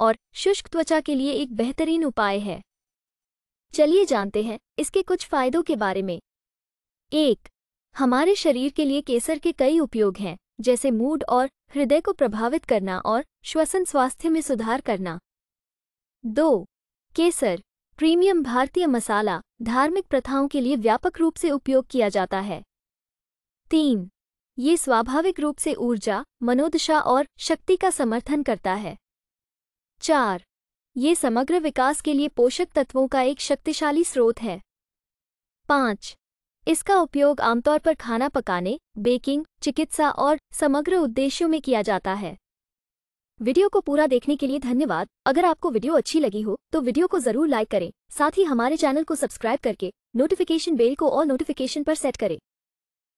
और शुष्क त्वचा के लिए एक बेहतरीन उपाय है। चलिए जानते हैं इसके कुछ फायदों के बारे में। 1. हमारे शरीर के लिए केसर के कई उपयोग हैं, जैसे मूड और हृदय को प्रभावित करना और श्वसन स्वास्थ्य में सुधार करना। 2. केसर प्रीमियम भारतीय मसाला धार्मिक प्रथाओं के लिए व्यापक रूप से उपयोग किया जाता है। 3. ये स्वाभाविक रूप से ऊर्जा, मनोदशा और शक्ति का समर्थन करता है। 4. ये समग्र विकास के लिए पोषक तत्वों का एक शक्तिशाली स्रोत है। 5. इसका उपयोग आमतौर पर खाना पकाने, बेकिंग, चिकित्सा और समग्र उद्देश्यों में किया जाता है। वीडियो को पूरा देखने के लिए धन्यवाद। अगर आपको वीडियो अच्छी लगी हो तो वीडियो को जरूर लाइक करें। साथ ही हमारे चैनल को सब्सक्राइब करके नोटिफिकेशन बेल को ऑल नोटिफिकेशन पर सेट करें।